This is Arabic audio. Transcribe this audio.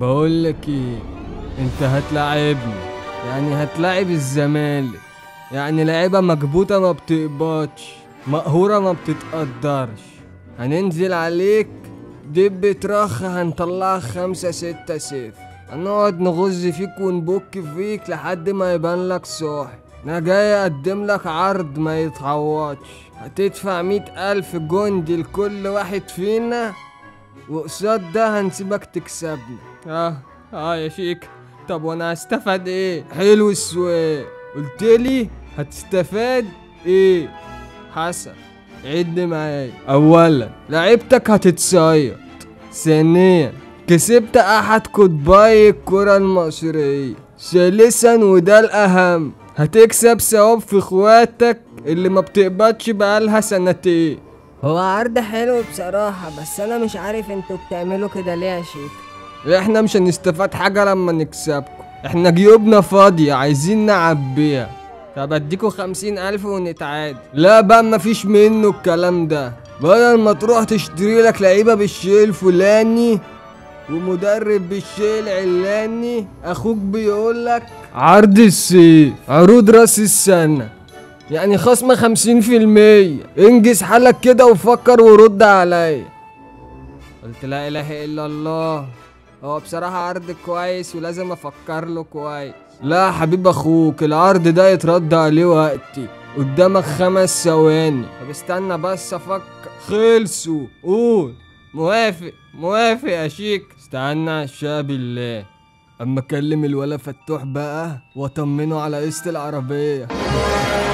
بقول لك ايه، انت هتلاعبني يعني هتلاعب الزمالك، يعني لعيبه مكبوته ما بتقبضش، مقهوره ما بتتقدرش، هننزل عليك دب ترخ هنطلعك 5-6-0، هنقعد نغز فيك ونبك فيك لحد ما يبان لك صاحي. انا جاي اقدم لك عرض ما يتعوضش، هتدفع 100,000 جندي لكل واحد فينا، وقصاد ده هنسيبك تكسبنا. يا شيك، طب وانا هستفاد ايه؟ حلو السؤال، قلتلي هتستفاد ايه؟ حسن عد معايا. اولا لعيبتك هتتصيد، ثانيا كسبت احد قطبي الكرة المصرية، ثالثا وده الاهم هتكسب ثواب في اخواتك اللي ما بتقبضش بقالها سنتين. هو عرض حلو بصراحة، بس انا مش عارف انتوا بتعملوا كده ليه يا شيخ؟ احنا مش هنستفاد حاجة لما نكسبكم، احنا جيوبنا فاضية عايزين نعبيها. طب اديكوا 50,000 ونتعادل. لا بقى مفيش منه الكلام ده، بدل ما تروح تشتري لك لعيبة بالشيء الفلاني ومدرب بالشيء العلاني، اخوك بيقولك عرض السيف، عروض راس السنة، يعني خصم 50%. انجز حالك كده وفكر ورد عليا. قلت لا اله الا الله، هو بصراحة عرض كويس ولازم افكر له كويس. لا يا حبيب اخوك، العرض ده يترد عليه وقتي، قدامك 5 ثواني. طب استنى بس افكر. خلصوا، قول موافق. موافق يا شيك. استنى شاب بالله، اما اكلم الولا فتوح بقى واطمنه على قسط العربية.